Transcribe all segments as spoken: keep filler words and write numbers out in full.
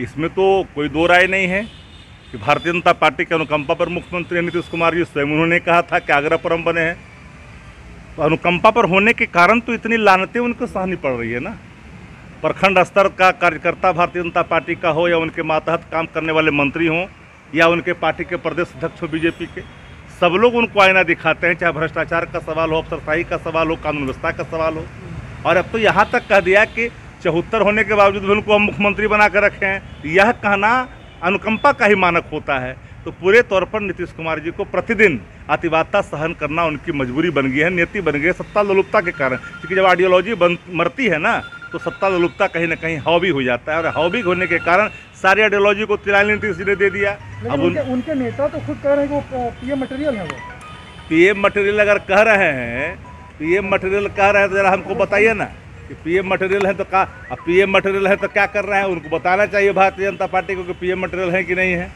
इसमें तो कोई दो राय नहीं है कि भारतीय जनता पार्टी के अनुकंपा पर मुख्यमंत्री नीतीश कुमार जी स्वयं उन्होंने कहा था कि आगरा पर हम बने हैं, तो अनुकंपा पर होने के कारण तो इतनी लानतें उनको सहनी पड़ रही है ना। प्रखंड स्तर का कार्यकर्ता भारतीय जनता पार्टी का हो या उनके मातहत काम करने वाले मंत्री हों या उनके पार्टी के प्रदेश अध्यक्ष हो बीजेपी के, सब लोग उनको आईना दिखाते हैं, चाहे भ्रष्टाचार का सवाल हो, अफसरशाही का सवाल हो, कानून व्यवस्था का सवाल हो। और अब तो यहाँ तक कह दिया कि चौहत्तर होने के बावजूद भी उनको हम मुख्यमंत्री बना कर रखे हैं, यह कहना अनुकंपा का ही मानक होता है। तो पूरे तौर पर नीतीश कुमार जी को प्रतिदिन अतिवार्ता सहन करना उनकी मजबूरी बन गई है, नियति बन गई है, सत्ता लोलुपता के कारण। क्योंकि जब आइडियोलॉजी बन मरती है ना तो सत्ता लोलुपता कहीं ना कहीं हावी हो जाता है, और हावी होने के कारण सारी आइडियोलॉजी को तिलानी नीतीश जी ने दे दिया। अब उन... उनके, उनके नेता तो खुद कह रहे हैं कि वो पीएम मटेरियल है। वो पीएम मटेरियल अगर कह रहे हैं, पीएम मटेरियल कह रहे हैं तो जरा हमको बताइए ना कि पीएम मटेरियल है तो का अब पीएम मटेरियल है तो क्या कर रहे हैं। उनको बताना चाहिए भारतीय जनता पार्टी को कि पीएम मटेरियल है कि नहीं है।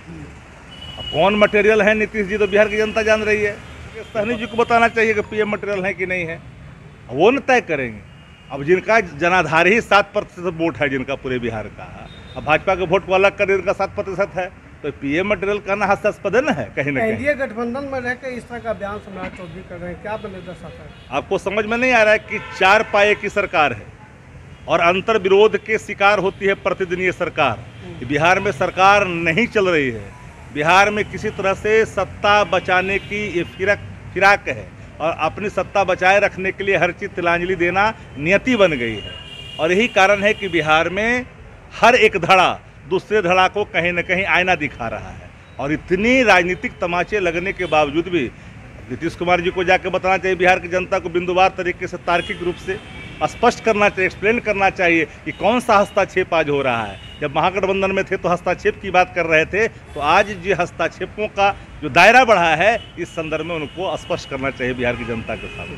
अब कौन मटेरियल है नीतीश जी तो बिहार की जनता जान रही है। सहनी जी को बताना चाहिए कि पीएम मटेरियल है कि नहीं है, वो न तय करेंगे। अब जिनका जनाधार ही सात प्रतिशत वोट है, जिनका पूरे बिहार का, अब भाजपा के वोट को अलग कर इनका सात प्रतिशत है, तो पीएम मटेरियल कहना हास्यास्पद है ना, है कहीं ना कहीं। गठबंधन में रहकर इस तरह का बयान सम्राट चौधरी कर रहे हैं, क्या बने दर्शाता है? आपको समझ में नहीं आ रहा है कि चार पाए की सरकार है और अंतर विरोध के शिकार होती है प्रतिदिन ये सरकार। बिहार में सरकार नहीं चल रही है, बिहार में किसी तरह से सत्ता बचाने की ये फिरक फिराक है, और अपनी सत्ता बचाए रखने के लिए हर चीज़ तिलांजलि देना नियति बन गई है। और यही कारण है कि बिहार में हर एक धड़ा दूसरे धड़ा को कहीं ना कहीं आईना दिखा रहा है। और इतनी राजनीतिक तमाचे लगने के बावजूद भी नीतीश कुमार जी को जाकर बताना चाहिए, बिहार की जनता को बिंदुवार तरीके से तार्किक रूप से स्पष्ट करना चाहिए, एक्सप्लेन करना चाहिए कि कौन सा हस्ताक्षेप आज हो रहा है। जब महागठबंधन में थे तो हस्ताक्षेप की बात कर रहे थे, तो आज ये हस्ताक्षेपों का जो दायरा बढ़ा है, इस संदर्भ में उनको स्पष्ट करना चाहिए बिहार की जनता के सामने।